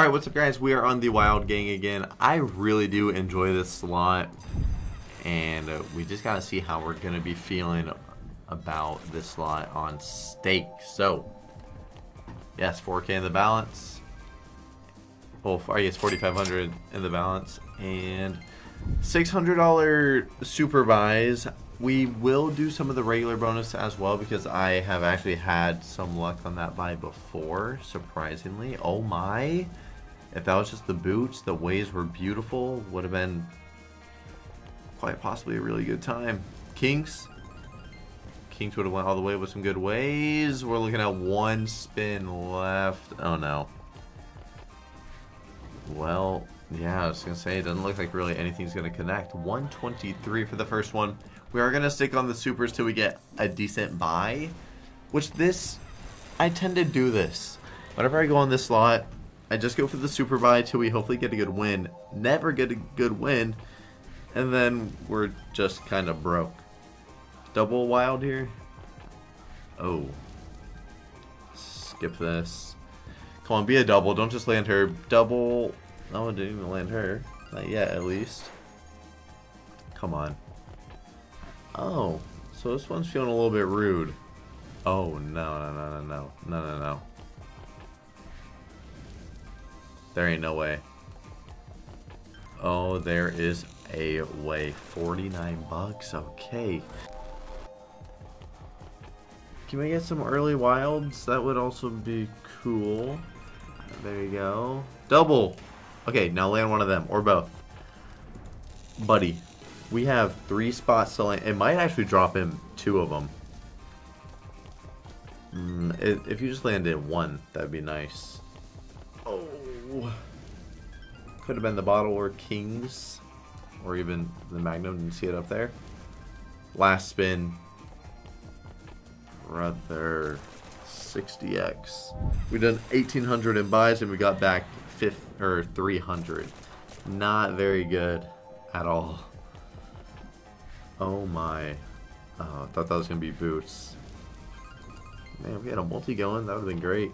Alright, what's up guys? We are on the Wild Gang again. I really do enjoy this slot, and we just gotta see how we're gonna be feeling about this slot on stake. So, yes, 4K in the balance. Well, yes, 4,500 in the balance, and $600 supervise. We will do some of the regular bonus as well, because I have actually had some luck on that buy before, surprisingly. Oh my. If that was just the boots, the waves were beautiful. Would have been quite possibly a really good time. Kings. Kings would have went all the way with some good waves. We're looking at one spin left. Oh no. Well, yeah, I was going to say, it doesn't look like really anything's going to connect. 123 for the first one. We are going to stick on the supers till we get a decent buy, which I tend to do this. Whenever I go on this slot, I just go for the super buy till we hopefully get a good win. Never get a good win, and then we're just kind of broke. Double wild here. Oh. Skip this. Come on, be a double. Don't just land her. Double. No one didn't even land her. Not yet, at least. Come on. Oh, so this one's feeling a little bit rude. Oh, no. There ain't no way. Oh, there is a way. 49 bucks, okay. Can we get some early wilds? That would also be cool. There you go. Double! Okay, now land one of them, or both. Buddy. We have three spots to land. It might actually drop him two of them. If you just landed one, that'd be nice. Oh, could have been the bottle or kings, or even the magnum. Didn't see it up there. Last spin, brother. 60x. We done 1,800 in buys, and we got back 300. Not very good at all. Oh my. Oh, I thought that was going to be boots. Man, if we had a multi going, that would have been great.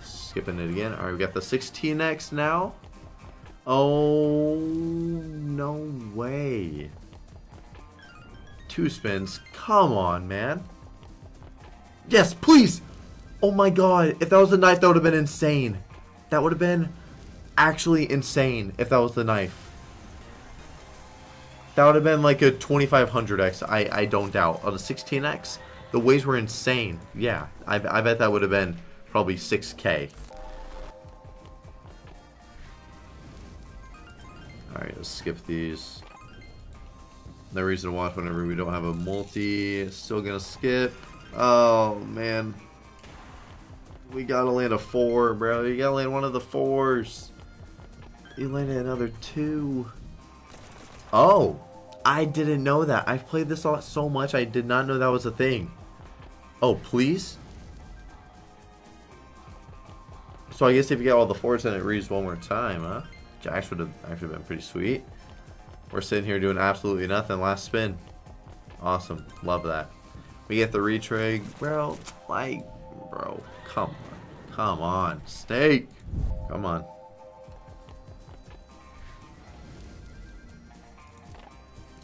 Skipping it again. Alright, we got the 16x now. Oh, no way. Two spins. Come on, man. Yes, please! Oh my god, if that was the knife, that would have been insane. That would have been actually insane if that was the knife. That would have been like a 2,500x, I don't doubt. On a 16x, the waves were insane. Yeah, I bet that would have been probably 6K. Alright, let's skip these. No reason to watch whenever we don't have a multi. Still gonna skip. Oh, man. We gotta land a 4, bro. You gotta land one of the 4s. You landed another 2. Oh, I didn't know that. I've played this lot so much, I did not know that was a thing. Oh, please? So I guess if you get all the 4s, then it reads one more time, huh? Jacks would have actually been pretty sweet. We're sitting here doing absolutely nothing. Last spin. Awesome. Love that. We get the retrig. Bro, like, bro, come on. Come on. Steak. Come on.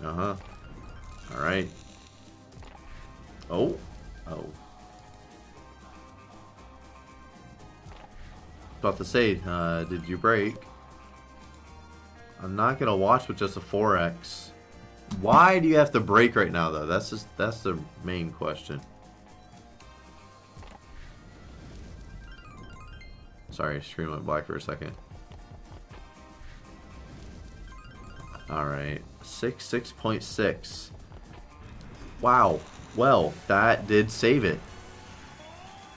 Uh-huh. Alright. Oh. Oh. About to say, did you break? I'm not gonna watch with just a 4x. Why do you have to break right now, though? That's the main question. Sorry, screen went black for a second. Alright, 6.6. Wow, well, that did save it.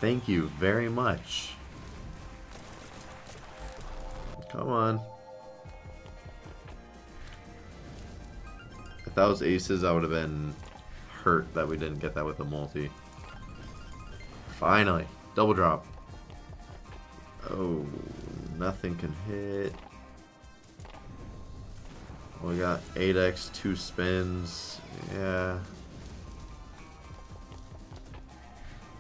Thank you very much. Come on. If that was aces, I would have been hurt that we didn't get that with a multi. Finally, double drop. Oh, nothing can hit. We got 8x, 2 spins, yeah.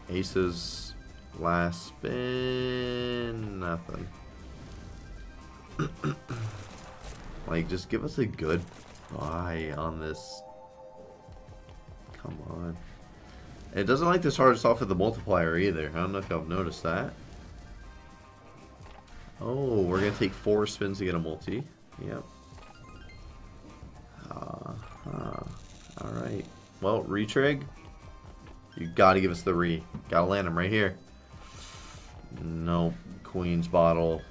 Aces, last spin, nothing. Like, just give us a good buy on this. Come on. It doesn't like to start us off with the multiplier either. I don't know if y'all have noticed that. Oh, we're going to take 4 spins to get a multi. Yep. Alright. Well, retrig. You gotta give us the re. Gotta land him right here. Nope. Queen's bottle.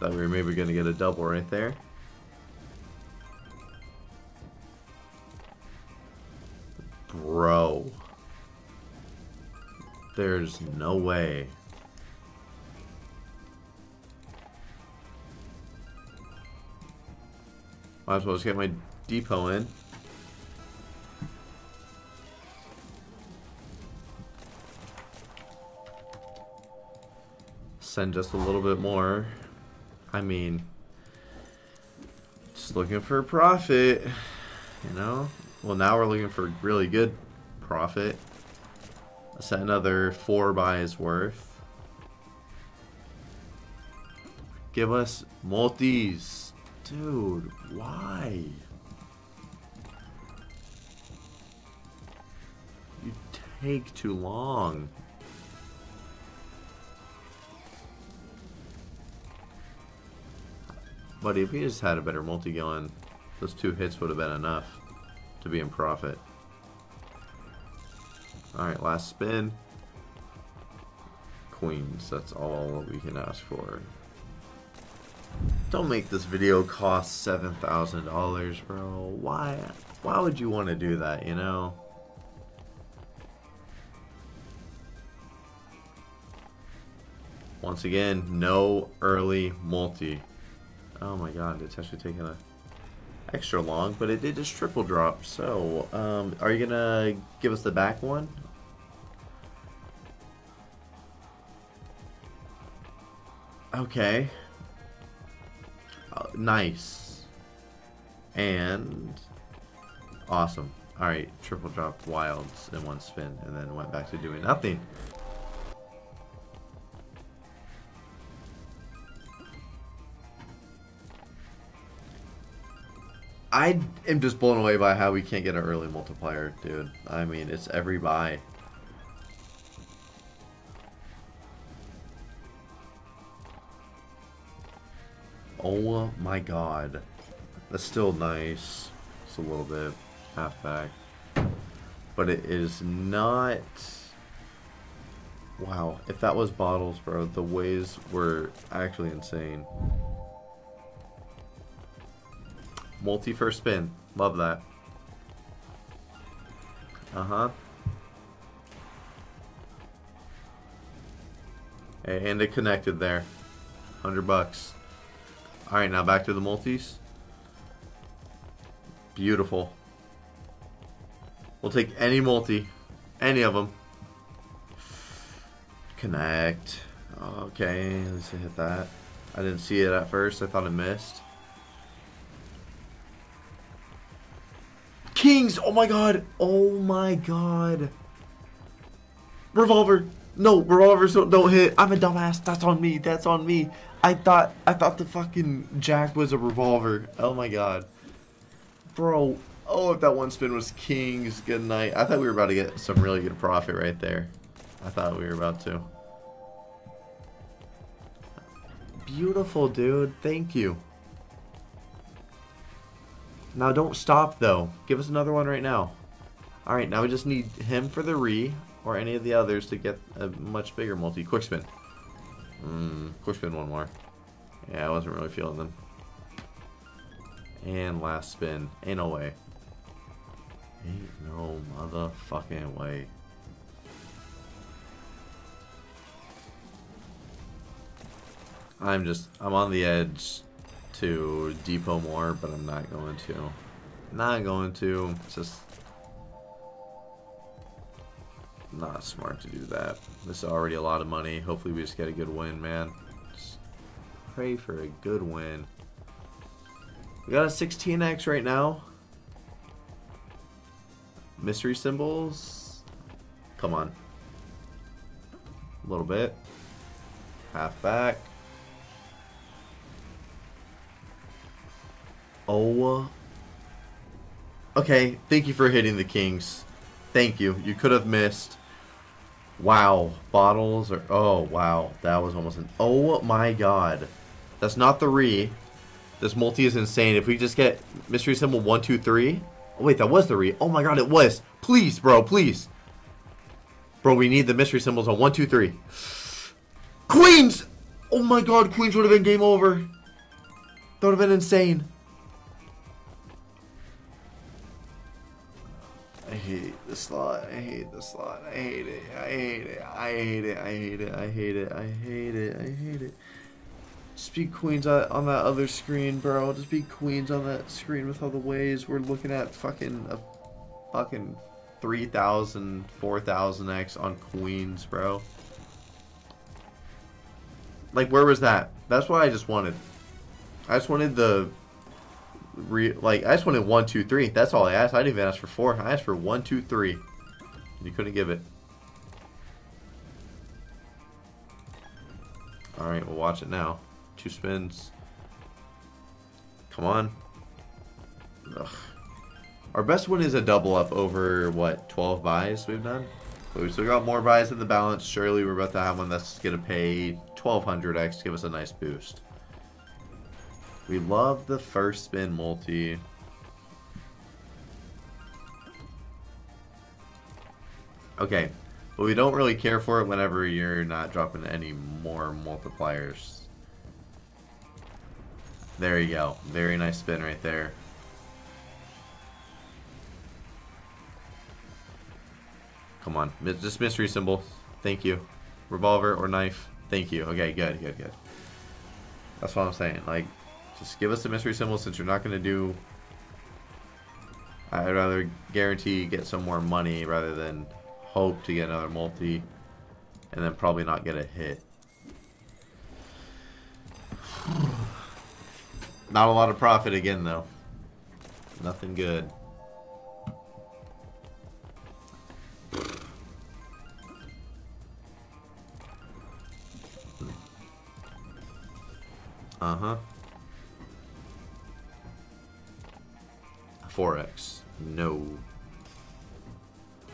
Thought we were maybe gonna get a double right there. Bro. There's no way. Might as well just get my depot in. Send just a little bit more. I mean, just looking for profit, you know? Well, now we're looking for really good profit. That's another 4 buys worth. Give us multis. Dude, why? You take too long. But if we just had a better multi going, those 2 hits would have been enough to be in profit. Alright, last spin. Queens, that's all we can ask for. Don't make this video cost $7,000, bro. Why would you want to do that, you know? Once again, no early multi. Oh my god, it's actually taking a extra long, but it did just triple drop. So, are you gonna give us the back one? Okay. Nice. And awesome. Alright, triple drop wilds in one spin, and then went back to doing nothing. I am just blown away by how we can't get an early multiplier, dude. I mean, it's every buy. Oh my god. That's still nice. It's a little bit half back. But it is not... Wow. If that was bottles, bro, the ways were actually insane. Multi first spin. Love that. Uh-huh. And it connected there. 100 bucks. Alright, now back to the multis. Beautiful. We'll take any multi. Any of them. Connect. Okay, at least I hit that. I didn't see it at first. I thought it missed. Kings! Oh my god! Oh my god! Revolver! No, revolvers don't hit. I'm a dumbass. That's on me. That's on me. I thought the fucking jack was a revolver. Oh my god. Bro. Oh, if that one spin was kings. Good night. I thought we were about to get some really good profit right there. I thought we were about to. Beautiful, dude. Thank you. Now don't stop though. Give us another one right now. Alright, now we just need him for the re or any of the others to get a much bigger multi. Quick spin. Quick spin one more. Yeah, I wasn't really feeling them. And last spin. Ain't no way. Ain't no motherfucking way. I'm on the edge to depot more, but I'm not going to. It's just not smart to do that. This is already a lot of money. Hopefully we just get a good win, man. Just pray for a good win. We got a 16x right now. Mystery symbols. Come on. A little bit. Half back. Oh. Okay, thank you for hitting the kings. Thank you. You could have missed. Wow. Bottles are... Oh, wow. That was almost an... Oh, my God. That's not the re. This multi is insane. If we just get mystery symbol 1, 2, 3... Oh, wait, that was the re. Oh, my God, it was. Please, bro, please. Bro, we need the mystery symbols on 1, 2, 3. Queens! Oh, my God. Queens would have been game over. That would have been insane. I hate this slot. I hate this slot. I hate it. I hate it. I hate it. I hate it. I hate it. I hate it. I hate it. Just be queens on that other screen, bro. Just be queens on that screen with all the ways. We're looking at fucking a fucking 3,000, 4,000x on queens, bro. Like, where was that? That's what I just wanted. I just wanted the... like, I just wanted 1, 2, 3. That's all I asked. I didn't even ask for 4. I asked for 1, 2, 3. And you couldn't give it. Alright, we'll watch it now. 2 spins. Come on. Ugh. Our best one is a double up over, what, 12 buys we've done? But we still got more buys in the balance. Surely we're about to have one that's going to pay 1,200x to give us a nice boost. We love the first spin multi. Okay, but we don't really care for it whenever you're not dropping any more multipliers. There you go. Very nice spin right there. Come on, just mystery symbol. Thank you. Revolver or knife. Thank you. Okay, good, good, good. That's what I'm saying. Like, just give us the mystery symbol since you're not going to do... I'd rather guarantee you get some more money rather than hope to get another multi and then probably not get a hit. Not a lot of profit again, though. Nothing good. Uh-huh. 4x. No.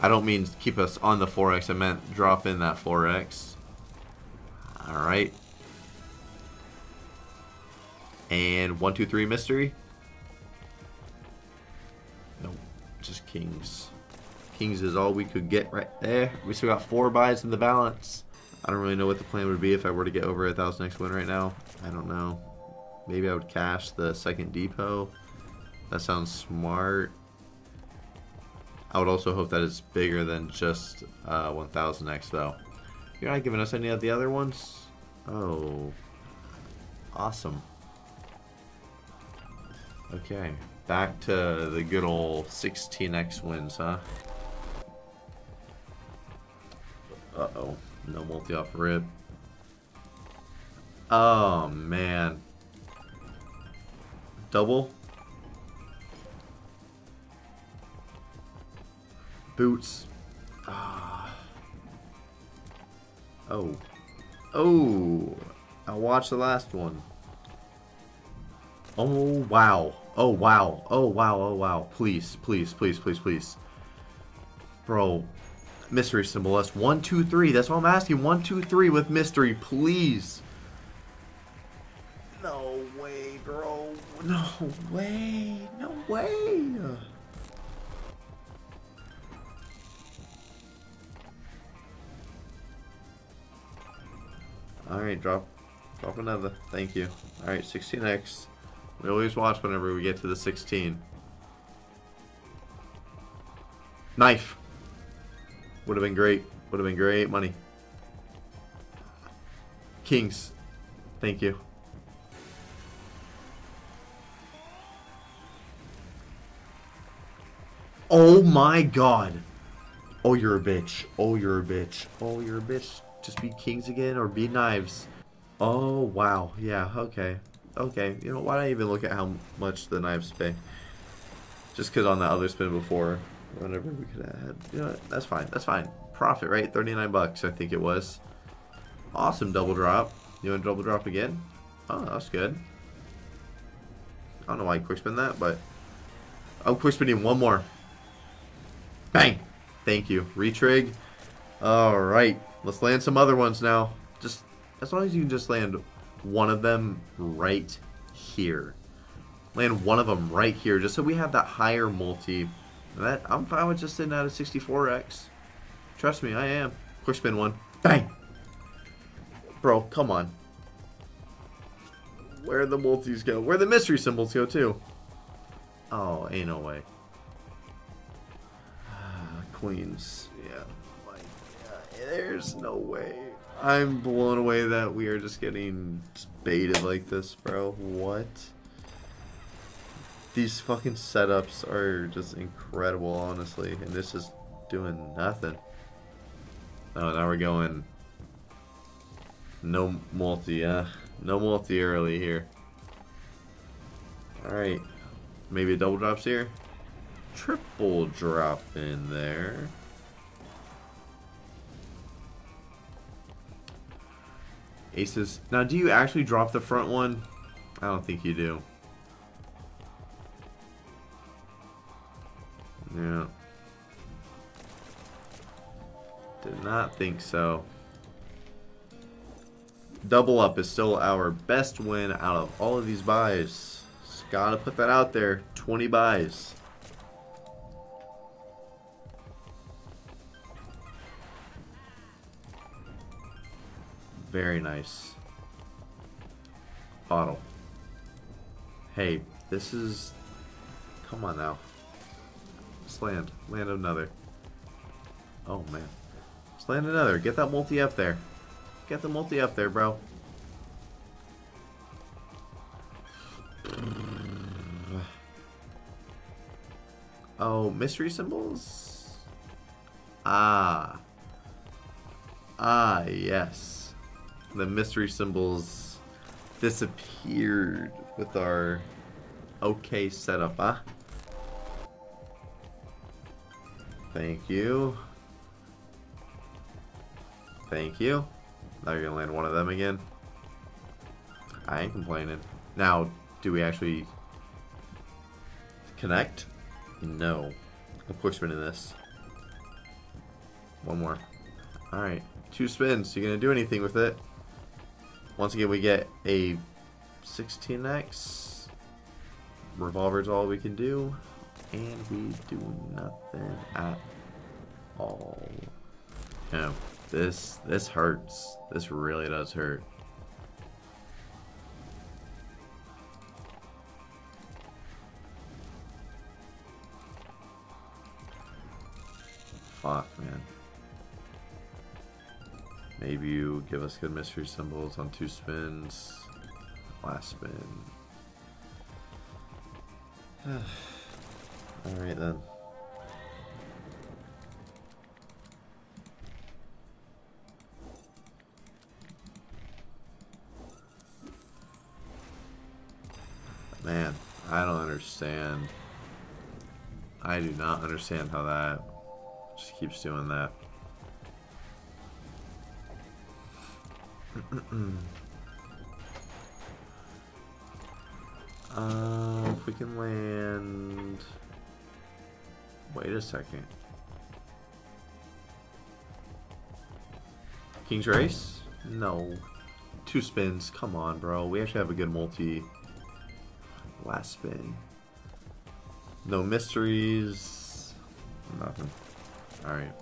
I don't mean keep us on the 4x. I meant drop in that 4x. Alright. And 1, 2, 3 mystery. Nope. Just kings. Kings is all we could get right there. We still got 4 buys in the balance. I don't really know what the plan would be if I were to get over 1,000x win right now. I don't know. Maybe I would cash the second depot. That sounds smart. I would also hope that it's bigger than just 1,000x, though. You're not giving us any of the other ones? Oh. Awesome. Okay. Back to the good old 16x wins, huh? Uh-oh. No multi-off rip. Oh, man. Double? Boots. Ah. Oh. Oh. I'll watch the last one. Oh, wow. Oh, wow. Oh, wow. Oh, wow. Please, please, please, please, please. Bro. Mystery symbol. That's 1, 2, 3. That's what I'm asking. 1, 2, 3 with mystery. Please. No way, bro. No way. No way. Alright, drop another. Thank you. Alright, 16x. We always watch whenever we get to the 16. Knife. Would have been great. Would have been great money. Kings. Thank you. Oh my God. Oh, you're a bitch. Oh, you're a bitch. Oh, you're a bitch. Just be kings again or be knives. Oh, wow. Yeah, okay. Okay. You know, why don't I even look at how much the knives pay? Just because on that other spin before, Whenever we could have had, you know what? That's fine. That's fine. Profit, right? 39 bucks, I think it was. Awesome double drop. You want to double drop again? Oh, that's good. I don't know why I quick spin that, but I'm quick spinning one more. Bang! Thank you. Retrig. All right, let's land some other ones now. Just as long as you can just land one of them right here. Land one of them right here, just so we have that higher multi. That I'm fine with just sitting out of 64x. Trust me, I am. Quick spin one. Bang! Bro, come on. Where the multis go? Where the mystery symbols go too? Oh, ain't no way. Queens. Yeah. There's no way. I'm blown away that we are just getting baited like this, bro. What? These fucking setups are just incredible, honestly. And this is doing nothing. Oh, now we're going. No multi, huh? No multi early here. Alright. Maybe double drops here. Triple drop in there. Aces. Now, do you actually drop the front one? I don't think you do. Yeah. Did not think so. Double up is still our best win out of all of these buys. Just gotta put that out there. 20 buys. Very nice. Bottle. Hey, this is... Come on now. Just land. Land another. Oh, man. Just land another. Get that multi up there. Get the multi up there, bro. Oh, mystery symbols? Ah. Ah, yes. The mystery symbols disappeared with our okay setup, huh? Thank you. Thank you. Now you're gonna land one of them again. I ain't complaining. Now, do we actually connect? No. I'm quick spinning this. One more. Alright. Two spins. You gonna do anything with it? Once again, we get a 16x. Revolver's all we can do. And we do nothing at all. Yeah. This hurts. This really does hurt. Fuck, man. Maybe you give us good mystery symbols on two spins. Last spin. Alright then. Man, I don't understand. I do not understand how that just keeps doing that. If we can land... Wait a second. King's Race? No. Two spins. Come on, bro. We actually have a good multi... Last spin. No mysteries. Nothing. Alright.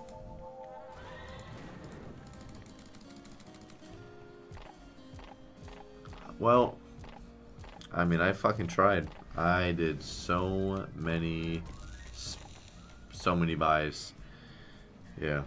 Well, I mean, I fucking tried. I did so many buys. Yeah.